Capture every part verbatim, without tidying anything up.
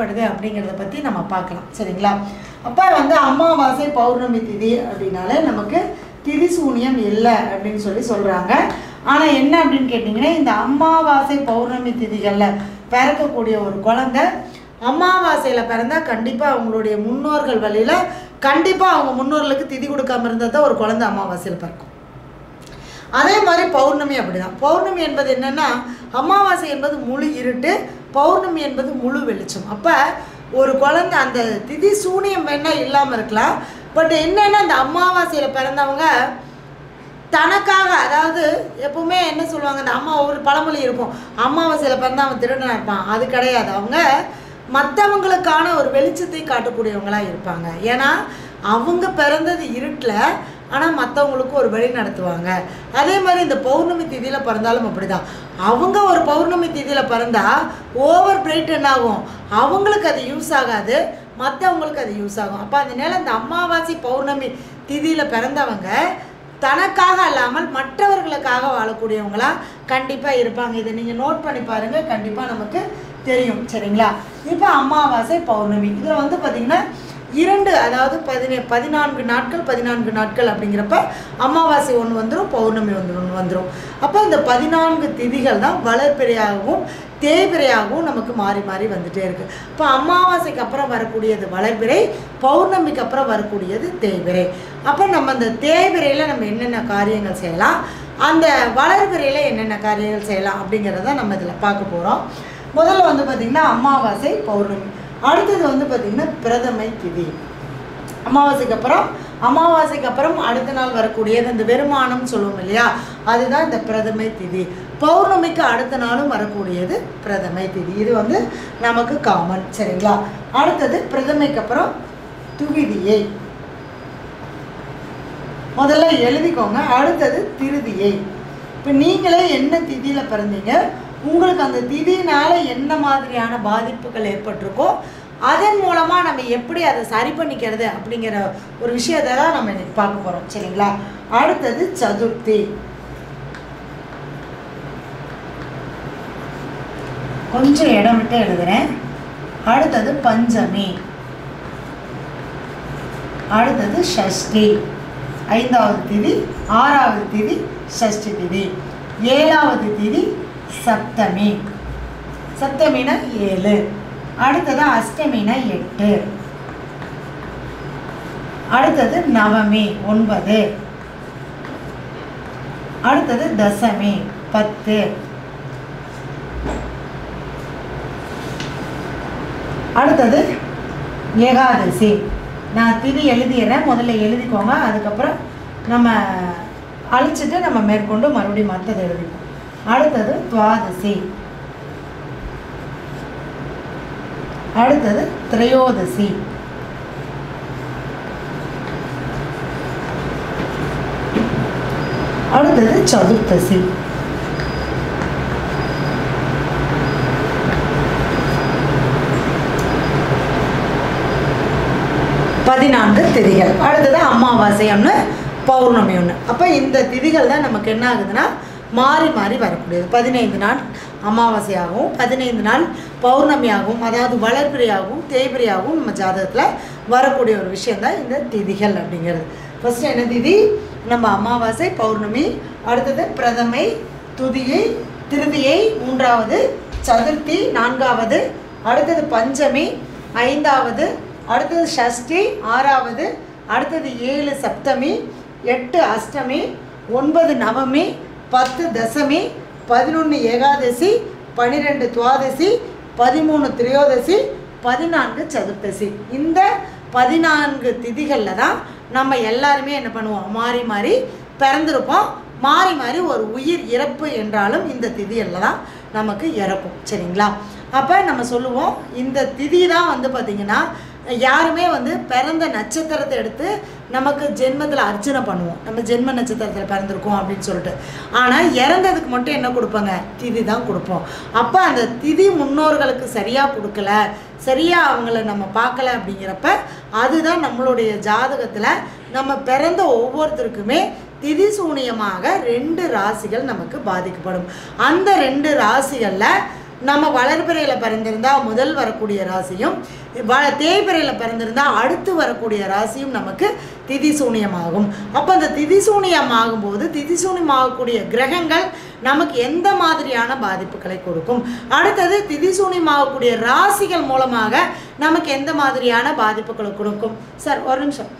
பயன்படுது அப்படிங்கிறத பற்றி நம்ம பார்க்கலாம் சரிங்களா. அப்போ வந்து அமாவாசை பௌர்ணமி திதி அப்படின்னாலே நமக்கு திதி சூன்யம் இல்லை அப்படின்னு சொல்லி சொல்கிறாங்க. ஆனால் என்ன அப்படின்னு கேட்டிங்கன்னா, இந்த அமாவாசை பௌர்ணமி திதிகளில் பிறக்கக்கூடிய ஒரு குழந்தை அமாவாசையில் பிறந்தால் கண்டிப்பாக அவங்களுடைய முன்னோர்கள் வழியில் கண்டிப்பாக அவங்க முன்னோர்களுக்கு திதி கொடுக்காமல் இருந்தால் தான் ஒரு குழந்தை அமாவாசையில் பிறக்கும். அதே மாதிரி பௌர்ணமி அப்படி தான். பௌர்ணமி என்பது என்னென்னா, அமாவாசை என்பது முழு இருட்டு, பௌர்ணமி என்பது முழு வெளிச்சம். அப்போ ஒரு குழந்தை அந்த திதி சூனியம் வேணால் இல்லாமல் இருக்கலாம், பட் என்னென்னா அந்த அமாவாசையில் பிறந்தவங்க தனக்காக, அதாவது எப்பவுமே என்ன சொல்லுவாங்க, அந்த அம்மா ஒரு பழமொழி இருக்கும், அமாவாசையில் பிறந்த அவன் திருடனாக இருப்பான். அது கிடையாது, அவங்க மற்றவங்களுக்கான ஒரு வெளிச்சத்தை காட்டக்கூடியவங்களாக இருப்பாங்க. ஏன்னா அவங்க பிறந்தது இருட்டில், ஆனால் மற்றவங்களுக்கு ஒரு வழி நடத்துவாங்க. அதே மாதிரி இந்த பௌர்ணமி திதியில் பிறந்தாலும் அப்படி தான். அவங்க ஒரு பௌர்ணமி திதியில் பிறந்தால் ஓவர் பிரைட் என்ன ஆகும், அவங்களுக்கு அது யூஸ் ஆகாது, மற்றவங்களுக்கு அது யூஸ் ஆகும். அப்போ அதனால இந்த அமாவாசை பௌர்ணமி திதியில் பிறந்தவங்க தனக்காக அல்லாமல் மற்றவர்களுக்காக வாழக்கூடியவங்களாக கண்டிப்பாக இருப்பாங்க. இதை நீங்கள் நோட் பண்ணி பாருங்கள், கண்டிப்பாக நமக்கு தெரியும் சரிங்களா. இப்போ அமாவாசை பௌர்ணமி இதில் வந்து பார்த்திங்கன்னா இரண்டு, அதாவது பதினே பதினான்கு நாட்கள் பதினான்கு நாட்கள் அப்படிங்கிறப்ப அமாவாசை ஒன்று வந்துடும், பௌர்ணமி ஒன்று ஒன்று வந்துடும். அப்போ இந்த பதினான்கு திதிகள் தான் வளர்பிறையாகவும் தேய்பிறையாகவும் நமக்கு மாறி மாறி வந்துகிட்டே இருக்குது. இப்போ அமாவாசைக்கு அப்புறம் வரக்கூடியது வளர்பிறை, பௌர்ணமிக்கு அப்புறம் வரக்கூடியது தேய்பிறை. அப்போ நம்ம அந்த தேய்பிறையில் நம்ம என்னென்ன காரியங்கள் செய்யலாம், அந்த வளர்பிறையில் என்னென்ன காரியங்கள் செய்யலாம் அப்படிங்கிறத நம்ம இதில் பார்க்க போகிறோம். முதல்ல வந்து பார்த்திங்கன்னா அமாவாசை பௌர்ணமி, அடுத்தது வந்து பார்த்திங்கன்னா பிரதமை திதி. அமாவாசைக்கு அப்புறம் அமாவாசைக்கு அப்புறம் அடுத்த நாள் வரக்கூடியது இந்த வெறுமானம் சொல்லுவோம் இல்லையா, அதுதான் இந்த பிரதமை திதி. பௌர்ணமிக்கு அடுத்த நாளும் வரக்கூடியது பிரதமை திதி, இது வந்து நமக்கு காமன் சரிங்களா. அடுத்தது பிரதமைக்கு அப்புறம் துவிதியை, முதல்ல எழுதிக்கோங்க. அடுத்தது திருதியை. இப்போ நீங்களே என்ன திதியில் பிறந்தீங்க, உங்களுக்கு அந்த திதியினால என்ன மாதிரியான பாதிப்புகள் ஏற்பட்டிருக்கோ, அதன் மூலமாக நம்ம எப்படி அதை சரி பண்ணிக்கிறது அப்படிங்கிற ஒரு விஷயத்தை தான் நம்ம இன்னைக்கு பார்க்க போகிறோம் சரிங்களா. அடுத்தது சதுர்த்தி. கொஞ்சம் இடம் விட்டு எழுதுறேன். அடுத்தது பஞ்சமி. அடுத்தது சஷ்டி. ஐந்தாவது திதி, ஆறாவது திதி சஷ்டி திதி, ஏழாவது திதி சப்தமி, சப்தமினா ஏழு. அடுத்தது அஷ்டமினா எட்டு. அடுத்தது நவமி ஒன்பது. அடுத்தது தசமி பத்து. அடுத்தது ஏகாதசி. நான் திதி எழுதிடுறேன், முதல்ல எழுதிக்கோங்க, அதுக்கப்புறம் நம்ம அழிச்சிட்டு நம்ம மேற்கொண்டு மறுபடியும் மற்றது எழுதிப்போம். அடுத்தது துவாதசி. அடுத்தது திரையோதசி. அடுத்தது சதுர்த்தசி. பதினான்கு திதிகள். அடுத்தது அமாவாசை ஒன்று, பௌர்ணமி ஒன்று. அப்போ இந்த திதிகள் தான் நமக்கு என்ன ஆகுதுன்னா மாறி மாறி வரக்கூடியது. பதினைந்து நாள் அமாவாசையாகவும் பதினைந்து நாள் பௌர்ணமியாகவும், அதாவது வளர்பிறையாகவும் தேய்பிறையாகவும் நம்ம ஜாதகத்தில் வரக்கூடிய ஒரு விஷயந்தான் இந்த திதிகள் அப்படிங்கிறது. ஃபஸ்ட்டு என்ன திதி, நம்ம அமாவாசை பௌர்ணமி. அடுத்தது பிரதமை, துதியை, திருதியை. மூன்றாவது சதுர்த்தி. நான்காவது. அடுத்தது பஞ்சமி. ஐந்தாவது. அடுத்தது சஷ்டி. ஆறாவது. அடுத்தது ஏழு சப்தமி, எட்டு அஷ்டமி, ஒன்பது நவமி, பத்து தசமி, பதினொன்று ஏகாதசி, பன்னிரெண்டு துவாதசி, பதிமூணு திரையோதசி, பதினான்கு சதுர்த்தசி. இந்த பதினான்கு திதிகளில் தான் நம்ம எல்லாருமே என்ன பண்ணுவோம், மாறி மாறி பிறந்திருப்போம். மாறி மாறி ஒரு உயிர் இறப்பு என்றாலும் இந்த திதிகளில் தான் நமக்கு இறப்போம் சரிங்களா. அப்போ நம்ம சொல்லுவோம், இந்த திதி தான் வந்து பார்த்திங்கன்னா யாருமே வந்து பிறந்த நட்சத்திரத்தை எடுத்து நமக்கு ஜென்மத்தில் அர்ச்சனை பண்ணுவோம், நம்ம ஜென்ம நட்சத்திரத்தில் பிறந்திருக்கோம் அப்படின்னு சொல்லிட்டு. ஆனால் இறந்ததுக்கு மட்டும் என்ன கொடுப்பாங்க, திதி தான் கொடுப்போம். அப்போ அந்த திதி முன்னோர்களுக்கு சரியாக கொடுக்கல, சரியாக அவங்கள நம்ம பார்க்கல அப்படிங்கிறப்ப அதுதான் நம்மளுடைய ஜாதகத்தில் நம்ம பிறந்த ஒவ்வொருத்தருக்குமே திதி சூனியமாக ரெண்டு ராசிகள் நமக்கு பாதிக்கப்படும். அந்த ரெண்டு ராசிகளில் நம்ம வளர்பிறையில் பிறந்திருந்தால் முதல் வரக்கூடிய ராசியும் வ தேய்பிறையில் பிறந்திருந்தால் அடுத்து வரக்கூடிய ராசியும் நமக்கு திதிசூனியமாகும். அப்போ அந்த திதிசூனியமாகும்போது திதிசூனியமாகக்கூடிய கிரகங்கள் நமக்கு எந்த மாதிரியான பாதிப்புகளை கொடுக்கும், அடுத்தது திதிசூனியமாகக்கூடிய ராசிகள் மூலமாக நமக்கு எந்த மாதிரியான பாதிப்புகளை கொடுக்கும். சார் ஒரு நிமிஷம்,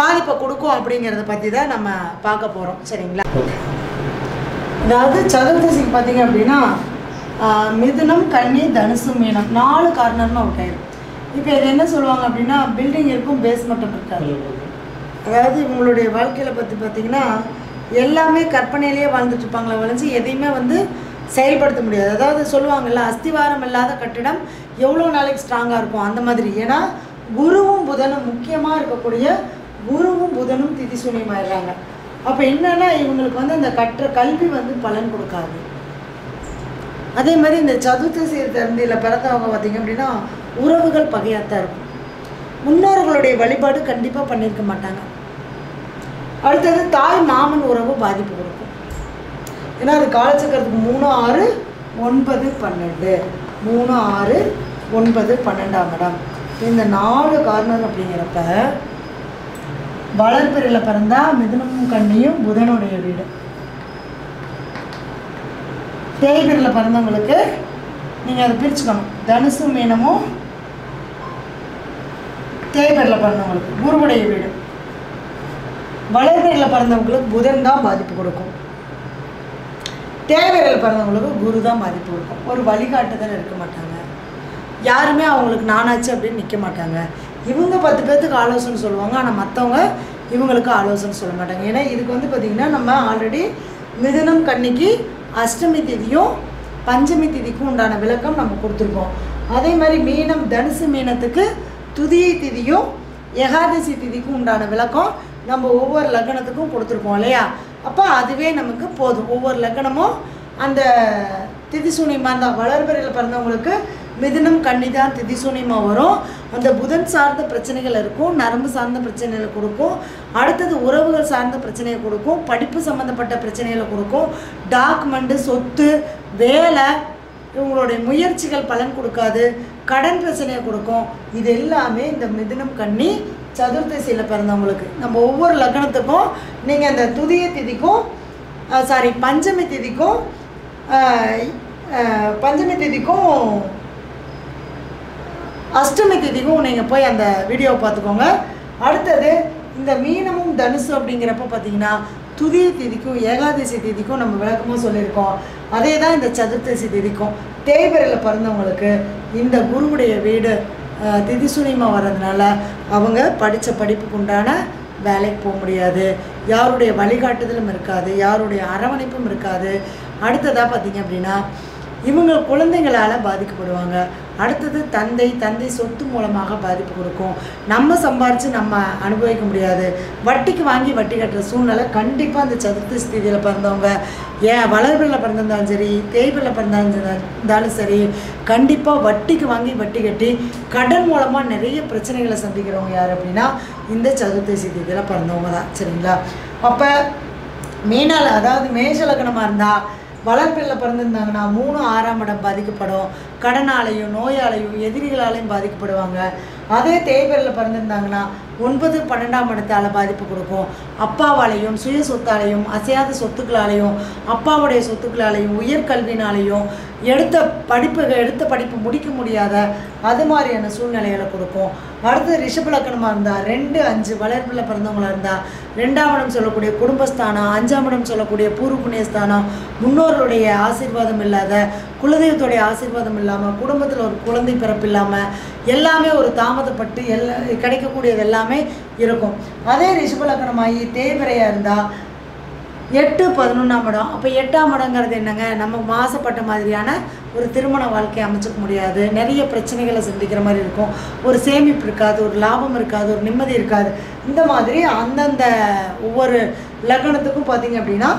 பாதிப்பை கொடுக்கும் அப்படிங்கிறத பற்றி தான் நம்ம பார்க்க போகிறோம், சரிங்களா? அதாவது சதுர்தசிக்கு பார்த்தீங்க அப்படின்னா மிதுனம், கன்னி, தனுசு, மீனம் நாலு கார்னர்னு அவுட் ஆயிடும். இப்போ இது என்ன சொல்லுவாங்க அப்படின்னா பில்டிங் இருக்கும், பேஸ்மெண்ட்டும் இருக்காது. அதாவது இவங்களுடைய வாழ்க்கையில் பற்றி பார்த்திங்கன்னா எல்லாமே கற்பனையிலேயே வாழ்ந்துட்டுருப்பாங்களே வளைஞ்சு எதையுமே வந்து செயல்படுத்த முடியாது. அதாவது சொல்லுவாங்கள்ல அஸ்திவாரம் இல்லாத கட்டிடம் எவ்வளோ நாளைக்கு ஸ்ட்ராங்காக இருக்கும், அந்த மாதிரி. ஏன்னா குருவும் புதனும் முக்கியமாக இருக்கக்கூடிய குருவும் புதனும் திதிசூனியமாயிடுறாங்க. அப்போ என்னென்னா இவங்களுக்கு வந்து அந்த கற்ற கல்வி வந்து பலன் கொடுக்காது. அதே மாதிரி இந்த சதுர்த்தசி தந்தியில் பிறந்தவங்க பார்த்திங்க அப்படின்னா உறவுகள் பகையாத்தான் இருக்கும். முன்னோர்களுடைய வழிபாடு கண்டிப்பாக பண்ணியிருக்க மாட்டாங்க. அடுத்தது தாய் மாமன் உறவு பாதிப்பு கொடுக்கும். ஏன்னா அது காலச்சக்கரத்துக்கு மூணு ஆறு ஒன்பது பன்னெண்டு மூணு ஆறு ஒன்பது பன்னெண்டாம் இடம் இந்த நாலு காரணம். அப்படிங்கிறப்ப வளர்பிறையில் பிறந்தால் மிதுனமும் கண்ணியும் புதனுடைய வீடு, தேய்பிறையில் பிறந்தவங்களுக்கு நீங்கள் அதை பிரிச்சுக்கணும், தனுசு மீனமும் தேய்பிறையில் பிறந்தவங்களுக்கு குருவுடைய வீடு, வளர்பிறையில் பிறந்தவங்களுக்கு புதன் தான் பாதிப்பு கொடுக்கும், தேய்பிறையில் பிறந்தவங்களுக்கு குரு தான் பாதிப்பு கொடுக்கும். ஒரு வழிகாட்டுதல் இருக்க மாட்டாங்க, யாருமே அவங்களுக்கு நானாச்சு அப்படின்னு நிற்க மாட்டாங்க. இவங்க பத்து பேர்த்துக்கு ஆலோசனை சொல்லுவாங்க, ஆனால் மற்றவங்க இவங்களுக்கு ஆலோசனை சொல்ல மாட்டாங்க. ஏன்னா இதுக்கு வந்து பார்த்திங்கன்னா நம்ம ஆல்ரெடி மிதுனம் கன்னிக்கு அஷ்டமி திதியும் பஞ்சமி திதிக்கும் உண்டான விளக்கம் நம்ம கொடுத்துருக்கோம். அதே மாதிரி மீனம் தனுசு மீனத்துக்கு துதியை திதியும் ஏகாதசி திதிக்கும் உண்டான விளக்கம் நம்ம ஒவ்வொரு லக்னத்துக்கும் கொடுத்துருக்கோம், இல்லையா? அப்போ அதுவே நமக்கு போதும். ஒவ்வொரு லக்னமும் அந்த திதிசூனியமாக தான் வளர்பிறையில் பிறந்தவங்களுக்கு மிதுனம் கன்னி தான் திதிசூனியமாக வரும். அந்த புதன் சார்ந்த பிரச்சனைகள் இருக்கும், நரம்பு சார்ந்த பிரச்சனைகளை கொடுக்கும், அடுத்தது உறவுகள் சார்ந்த பிரச்சனையை கொடுக்கும், படிப்பு சம்மந்தப்பட்ட பிரச்சனைகளை கொடுக்கும், டாக்குமெண்ட்டு, சொத்து, வேலை, இவங்களுடைய முயற்சிகள் பலன் கொடுக்காது, கடன் பிரச்சனையை கொடுக்கும். இது எல்லாமே இந்த மிதுனம் கன்னி சதுர்தசியில் பிறந்தவங்களுக்கு. நம்ம ஒவ்வொரு லக்னத்துக்கும் நீங்கள் அந்த துதிய திதிக்கும் சாரி பஞ்சமி திதிக்கும் பஞ்சமி திதிக்கும் அஷ்டமி திதிக்கும் நீங்கள் போய் அந்த வீடியோவை பார்த்துக்கோங்க. அடுத்தது இந்த மீனமும் தனுசு அப்படிங்கிறப்ப பார்த்திங்கன்னா துதிய திதிக்கும் ஏகாதசி திதிக்கும் நம்ம விளக்கமாக சொல்லியிருக்கோம். அதே தான் இந்த சதுர்த்தசி திதிக்கும். தேய்பிறையில் பிறந்தவங்களுக்கு இந்த குருவுடைய வீடு திதிசூனியமாக வர்றதுனால அவங்க படித்த படிப்புக்கு உண்டான வேலைக்கு போக முடியாது, யாருடைய வழிகாட்டுதலும் இருக்காது, யாருடைய அரவணைப்பும் இருக்காது. அடுத்ததாக பார்த்திங்க அப்படின்னா இவங்க குழந்தைங்களால் பாதிக்கப்படுவாங்க. அடுத்தது தந்தை தந்தை சொத்து மூலமாக பாதிப்பு கொடுக்கும். நம்ம சம்பாரித்து நம்ம அனுபவிக்க முடியாது, வட்டிக்கு வாங்கி வட்டி கட்டுற சூழ்நிலை கண்டிப்பாக அந்த சதுர்த்தி ஸ்திதியில் பிறந்தவங்க, ஏன் வளர்பிறையில் பிறந்திருந்தாலும் சரி தேய்பிறையில் பிறந்திருந்தாலும் சரி, கண்டிப்பாக வட்டிக்கு வாங்கி வட்டி கட்டி கடன் மூலமாக நிறைய பிரச்சனைகளை சந்திக்கிறவங்க யார் அப்படின்னா இந்த சதுர்த்தி ஸ்திதியில் பிறந்தவங்க தான், சரிங்களா? அப்போ மீனால் அதாவது மேஷ லக்னமாக இருந்தால் வளர்ப்பிறையில் பிறந்திருந்தாங்கன்னா மூணு ஆறாம் இடம் பாதிக்கப்படும், கடனாலையும் நோயாலையும் எதிரிகளாலையும் பாதிக்கப்படுவாங்க. அதே தேய்பிறையில் பிறந்திருந்தாங்கன்னா ஒன்பது பன்னெண்டாம் இடத்தால் பாதிப்பு கொடுக்கும். அப்பாவாலையும் சுய சொத்தாலையும் அசையாத சொத்துக்களாலையும் அப்பாவுடைய சொத்துக்களாலையும் உயர்கல்வினாலையும் எடுத்த படிப்பு எடுத்த படிப்பு முடிக்க முடியாத அது மாதிரியான சூழ்நிலைகளை கொடுக்கும். அடுத்தது ரிஷப லக்னமாக இருந்தால் ரெண்டு அஞ்சு வளர்ப்பிறையில் பிறந்தவங்களாக இருந்தால் ரெண்டாம் இடம் சொல்லக்கூடிய குடும்பஸ்தானம், அஞ்சாம் இடம் சொல்லக்கூடிய பூர்வ புண்ணியஸ்தானம், முன்னோர்களுடைய ஆசீர்வாதம் இல்லாத, குலதெய்வத்துடைய ஆசீர்வாதம் இல்லாமல், குடும்பத்தில் ஒரு குழந்தை பிறப்பு இல்லாமல் எல்லாமே ஒரு தாமதப்பட்டு எல்லா கிடைக்கக்கூடியது எல்லாமே இருக்கும். அதே ரிஷப லக்னமாகி தேய்பிறையாக இருந்தால் எட்டு பதினொன்றாம் இடம். அப்போ எட்டாம் இடங்கிறது என்னங்க, நம்ம மாசப்பட்ட மாதிரியான ஒரு திருமண வாழ்க்கையை அமைச்சிக்க முடியாது, நிறைய பிரச்சனைகளை சந்திக்கிற மாதிரி இருக்கும், ஒரு சேமிப்பு இருக்காது, ஒரு லாபம் இருக்காது, ஒரு நிம்மதி இருக்காது. இந்த மாதிரி அந்தந்த ஒவ்வொரு லக்னத்துக்கும் பார்த்திங்க அப்படின்னா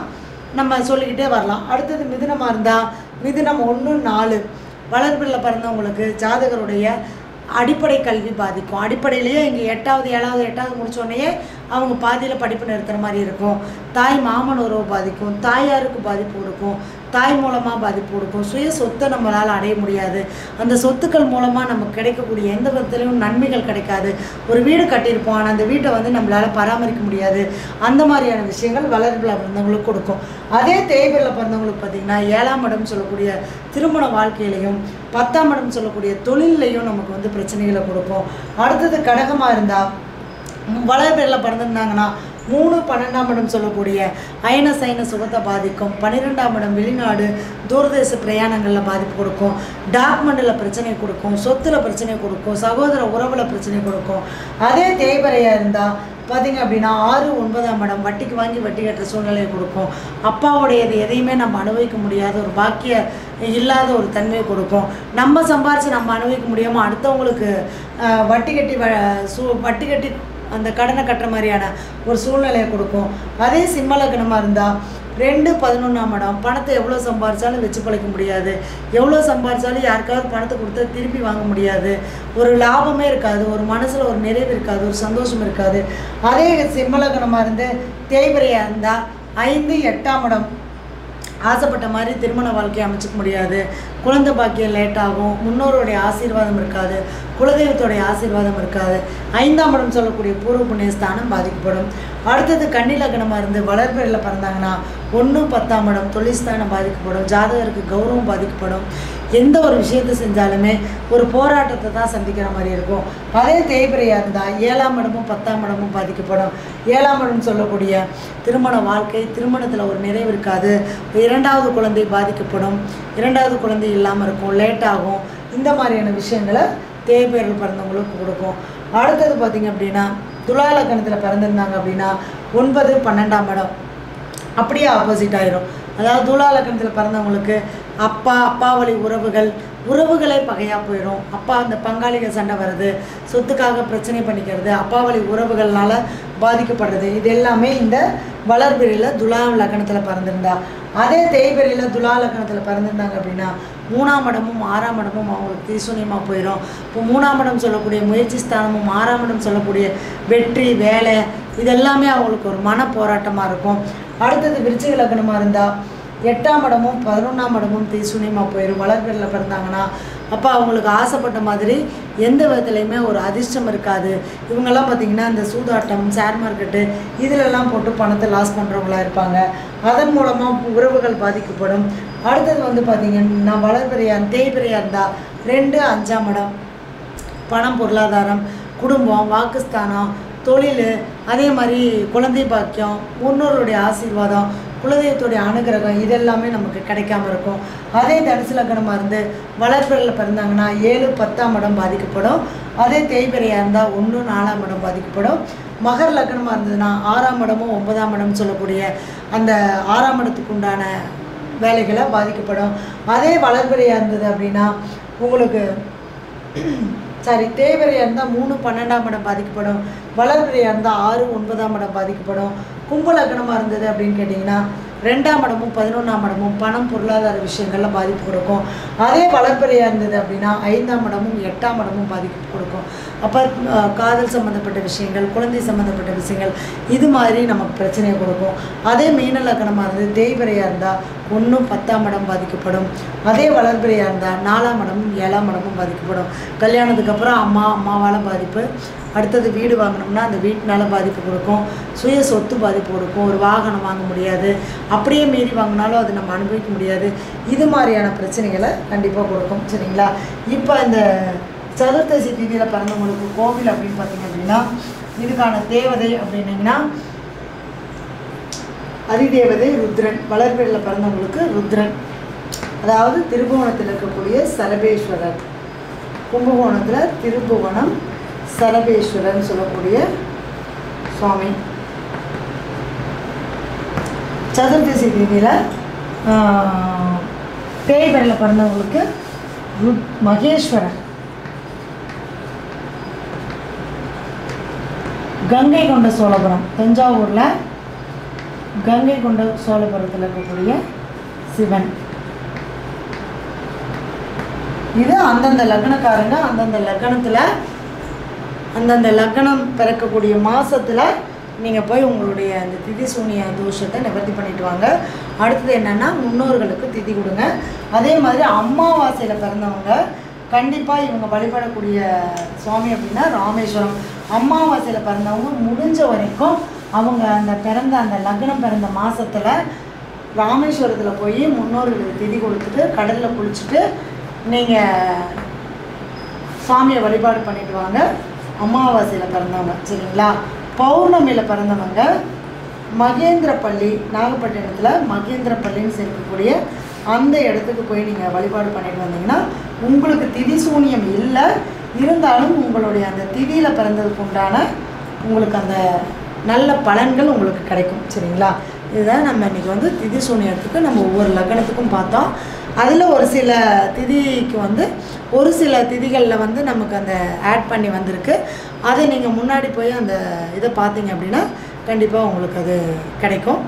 நம்ம சொல்லிக்கிட்டே வரலாம். அடுத்தது மிதுனமாக இருந்தால் மிதுனம் ஒன்று நாலு வளர்பிறையில் பிறந்தவங்களுக்கு ஜாதகருடைய அடிப்படை கல்வி பாதிக்கும். அடிப்படையிலேயே இங்கே எட்டாவது ஏழாவது எட்டாவது முடித்தோடனேயே அவங்க பாதியில் படிப்பு நிறுத்துற மாதிரி இருக்கும். தாய் மாமன் உறவு பாதிக்கும், தாயாருக்கு பாதிப்பு கொடுக்கும், தாய் மூலமாக பாதிப்பு கொடுக்கும். சுய சொத்தை நம்மளால் அடைய முடியாது. அந்த சொத்துக்கள் மூலமாக நமக்கு கிடைக்கக்கூடிய எந்த விதத்துலையும் நன்மைகள் கிடைக்காது. ஒரு வீடு கட்டியிருப்போம், ஆனால் அந்த வீட்டை வந்து நம்மளால் பராமரிக்க முடியாது. அந்த மாதிரியான விஷயங்கள் வளர்பில் பிறந்தவங்களுக்கு கொடுக்கும். அதே தேய்பிரில் பிறந்தவங்களுக்கு பார்த்திங்கன்னா ஏழாம் இடம் சொல்லக்கூடிய திருமண வாழ்க்கையிலையும் பத்தாம் இடம் சொல்லக்கூடிய தொழிலையும் நமக்கு வந்து பிரச்சனைகளை கொடுக்கும். அடுத்தது கடகமாக இருந்தால், வளர்பிரில் பிறந்திருந்தாங்கன்னா மூணு பன்னெண்டாம் இடம் சொல்லக்கூடிய அயன சைன சுகத்தை பாதிக்கும். பன்னிரெண்டாம் இடம் வெளிநாடு தூரதேச பிரயாணங்களில் பாதிப்பு கொடுக்கும். டாக்குமெண்டில் பிரச்சனை கொடுக்கும், சொத்தில் பிரச்சனை கொடுக்கும், சகோதர உறவில் பிரச்சனை கொடுக்கும். அதே தேய்பறையாக இருந்தால் பார்த்திங்க அப்படின்னா ஆறு ஒன்பதாம் இடம் வட்டிக்கு வாங்கி வட்டி கட்டுற சூழ்நிலையை கொடுக்கும். அப்பாவுடையது எதையுமே நம்ம அனுபவிக்க முடியாத ஒரு பாக்கிய இல்லாத ஒரு தன்மையை கொடுக்கும். நம்ம சம்பாரித்து நம்ம அனுபவிக்க முடியாமல் அடுத்தவங்களுக்கு வட்டி கட்டி வ சூ வட்டி கட்டி அந்த கடனை கட்டுற மாதிரியான ஒரு சூழ்நிலையை கொடுக்கும். அதே சிம்மலக்கணமாக இருந்தால் ரெண்டு பதினொன்றாம் இடம் பணத்தை எவ்வளோ சம்பாரித்தாலும் வச்சு பழைக்க முடியாது. எவ்வளோ சம்பாரித்தாலும் யாருக்காவது பணத்தை கொடுத்து திருப்பி வாங்க முடியாது. ஒரு லாபமே இருக்காது, ஒரு மனசில் ஒரு நிறைவு இருக்காது, ஒரு சந்தோஷம் இருக்காது. அதே சிம்மலக்கணமாக இருந்து தேய்பிரையாக இருந்தால் ஐந்து எட்டாம் இடம் ஆசைப்பட்ட மாதிரி திருமண வாழ்க்கையை அமைச்சிக்க முடியாது. குழந்தை பாக்கியம் லேட்டாகும், முன்னோருடைய ஆசீர்வாதம் இருக்காது, குலதெய்வத்தோடைய ஆசீர்வாதம் இருக்காது. ஐந்தாம் இடம் சொல்லக்கூடிய பூர்வ புண்ணிய ஸ்தானம் பாதிக்கப்படும். அடுத்தது கன்னி லக்னமாக இருந்து வளர்பிறையில் பிறந்தாங்கன்னா ஒன்று பத்தாம் இடம் தொழில்ஸ்தானம் பாதிக்கப்படும். ஜாதகருக்கு கௌரவம் பாதிக்கப்படும். எந்த ஒரு விஷயத்தை செஞ்சாலுமே ஒரு போராட்டத்தை தான் சந்திக்கிற மாதிரி இருக்கும். அதே தேய்பிரையாக இருந்தால் ஏழாம் இடமும் பத்தாம் இடமும் பாதிக்கப்படும். ஏழாம் இடம் சொல்லக்கூடிய திருமண வாழ்க்கை, திருமணத்தில் ஒரு நிறைவு இருக்காது. இரண்டாவது குழந்தை பாதிக்கப்படும், இரண்டாவது குழந்தை இல்லாமல் இருக்கும், லேட்டாகும். இந்த மாதிரியான விஷயங்களை தேய்பிரையில் பிறந்தவங்களுக்கு கொடுக்கும். அடுத்தது பார்த்திங்க அப்படின்னா துலா லக்னத்தில் பிறந்திருந்தாங்க அப்படின்னா ஒன்பது பன்னெண்டாம் இடம் அப்படியே ஆப்போசிட் ஆயிரும். அதாவது துலா லக்னத்தில் பிறந்தவங்களுக்கு அப்பா அப்பா வழி உறவுகள் உறவுகளே பகையாக போயிடும். அப்பா அந்த பங்காளிகள் சண்டை வர்றது, சொத்துக்காக பிரச்சனை பண்ணிக்கிறது, அப்பா வழி உறவுகள்னால பாதிக்கப்படுறது, இது எல்லாமே இந்த வளர்பிரியில் துலா லக்னத்தில் பிறந்திருந்தா. அதே தேய்பிரியில் துலா லக்னத்தில் பிறந்திருந்தாங்க அப்படின்னா மூணாம் இடமும் ஆறாம் இடமும் அவங்களுக்கு தீசூன்யமாக போயிடும். இப்போ மூணாம் இடம் சொல்லக்கூடிய முயற்சி ஸ்தானமும் ஆறாம் இடம் சொல்லக்கூடிய வெற்றி வேலை இதெல்லாமே அவங்களுக்கு ஒரு மன போராட்டமாக இருக்கும். அடுத்தது விருச்சிக லக்னமாக இருந்தால் எட்டாம் இடமும் பதினொன்றாம் இடமும் தீசூன்யமாக போயிடும். வளர்பிறையில் பிறந்தாங்கன்னா அப்போ அவங்களுக்கு ஆசைப்பட்ட மாதிரி எந்த விதத்துலையுமே ஒரு அதிர்ஷ்டம் இருக்காது. இவங்கெல்லாம் பார்த்திங்கன்னா இந்த சூதாட்டம், ஷேர் மார்க்கெட்டு இதிலெல்லாம் போட்டு பணத்தை லாஸ் பண்ணுறவங்களாக இருப்பாங்க. அதன் மூலமாக உறவுகள் பாதிக்கப்படும். அடுத்தது வந்து பார்த்திங்கன்னா வளர்பிறையாக தேய்பிறையாக இருந்தால் ரெண்டு அஞ்சாம் இடம் பணம், பொருளாதாரம், குடும்பம், வாக்குஸ்தானம், தொழில், அதே மாதிரி குழந்தை பாக்கியம், முன்னோருடைய ஆசீர்வாதம், குலதெய்வத்துடைய அனுகிரகம் இதெல்லாமே நமக்கு கிடைக்காம இருக்கும். அதே தனுசு லக்னமாக இருந்து வளர்பிறையில் பிறந்தாங்கன்னா ஏழு பத்தாம் இடம் பாதிக்கப்படும். அதே தேய்பிறையாக இருந்தால் ஒன்று நாலாம் இடம் பாதிக்கப்படும். மகர் லக்னமாக இருந்ததுன்னா ஆறாம் இடமும் ஒன்பதாம் இடம் சொல்லக்கூடிய அந்த ஆறாம் இடத்துக்கு உண்டான வேலைகளை பாதிக்கப்படும். அதே வளர்பிறையாக இருந்தது அப்படின்னா உங்களுக்கு சாரி தேய்பிறையாக இருந்தால் மூணு பன்னெண்டாம் இடம் பாதிக்கப்படும். வளர்பிறையாக இருந்தால் ஆறு ஒன்பதாம் இடம் பாதிக்கப்படும். கும்ப லக்னமாக இருந்தது அப்படின்னு கேட்டிங்கன்னா ரெண்டாம் இடமும் பதினொன்றாம் இடமும் பணம், பொருளாதார விஷயங்களில் பாதிப்பு கொடுக்கும். அதே வளர்பிறையாக இருந்தது அப்படின்னா ஐந்தாம் இடமும் எட்டாம் இடமும் பாதிப்பு கொடுக்கும். அப்போ காதல் சம்மந்தப்பட்ட விஷயங்கள், குழந்தை சம்மந்தப்பட்ட விஷயங்கள் இது மாதிரி நமக்கு பிரச்சனையை கொடுக்கும். அதே மீன லக்னமாக இருந்தது தேய்பிறையாக இருந்தால் ஒன்றும் பத்தாம் இடம் பாதிக்கப்படும். அதே வளர்பிறையாக இருந்தால் நாலாம் இடமும் ஏழாம் இடமும் பாதிக்கப்படும். கல்யாணத்துக்கு அப்புறம் அம்மா அம்மாவால் பாதிப்பு, அடுத்தது வீடு வாங்கினோம்னா அந்த வீட்டினால பாதிப்பு கொடுக்கும், சுய சொத்து பாதிப்பு கொடுக்கும், ஒரு வாகனம் வாங்க முடியாது, அப்படியே மீறி வாங்கினாலும் அதை நம்ம அனுபவிக்க முடியாது. இது மாதிரியான பிரச்சனைகளை கண்டிப்பாக கொடுக்கும். சரிங்களா? இப்போ இந்த சதுர்த்தசி திதியில் பிறந்தவங்களுக்கு கோவில் அப்படின்னு பார்த்திங்க அப்படின்னா இதுக்கான தேவதை அப்படின்னிங்கன்னா அதிதேவதை ருத்ரன். வளர்பிறையில் பிறந்தவங்களுக்கு ருத்ரன், அதாவது திருபுவனத்தில் இருக்கக்கூடிய சரபேஸ்வரர். கும்பகோணத்தில் திருபுவனம் சரபேஸ்வரன் சொல்லக்கூடிய சுவாமி. சதுர்த்தசி திதியில் தேய்பிறையில் பிறந்தவங்களுக்கு மகேஸ்வரன். கங்கை கொண்ட சோழபுரம், தஞ்சாவூரில் கங்கை கொண்ட சோழபுரத்தில் இருக்கக்கூடிய சிவன். இது அந்தந்த லக்னக்காரங்க அந்தந்த லக்னத்தில் அந்தந்த லக்னம் பிறக்கக்கூடிய மாதத்தில் நீங்கள் போய் உங்களுடைய அந்த திதி சூனிய தோஷத்தை நிவர்த்தி பண்ணிட்டு வாங்க. அடுத்தது என்னென்னா, முன்னோர்களுக்கு திதி கொடுங்க. அதே மாதிரி அமாவாசையில் பிறந்தவங்க கண்டிப்பாக இவங்க வழிபடக்கூடிய சுவாமி அப்படின்னா ராமேஸ்வரம். அமாவாசையில் பிறந்தவங்க முடிஞ்ச வரைக்கும் அவங்க அந்த பிறந்த அந்த லக்னம் பிறந்த மாதத்தில் ராமேஸ்வரத்தில் போய் முன்னோர்களுக்கு திதி கொடுத்துட்டு கடலில் குளிச்சுட்டு நீங்கள் சுவாமியை வழிபாடு பண்ணிட்டு வாங்க அமாவாசையில் பிறந்தவங்க. சரிங்களா? பௌர்ணமியில் பிறந்தவங்க மகேந்திரப்பள்ளி, நாகப்பட்டினத்தில் மகேந்திரப்பள்ளின்னு இருக்கக்கூடிய அந்த இடத்துக்கு போய் நீங்கள் வழிபாடு பண்ணிட்டு வந்தீங்கன்னா உங்களுக்கு திதி சூனியம் இல்லை, இருந்தாலும் உங்களுடைய அந்த திதியில் பிறந்ததுக்கு உண்டான உங்களுக்கு அந்த நல்ல பலன்கள் உங்களுக்கு கிடைக்கும். சரிங்களா? இதுதான் நம்ம இன்றைக்கி வந்து திதி சூனியத்துக்கு நம்ம ஒவ்வொரு லக்னத்துக்கும் பார்த்தோம். அதில் ஒரு சில திதிக்கு வந்து ஒரு சில திதிகளில் வந்து நமக்கு அந்த ஆட் பண்ணி வந்திருக்கு. அதை நீங்கள் முன்னாடி போய் அந்த இதை பார்த்தீங்க அப்படின்னா கண்டிப்பாக உங்களுக்கு அது கிடைக்கும்.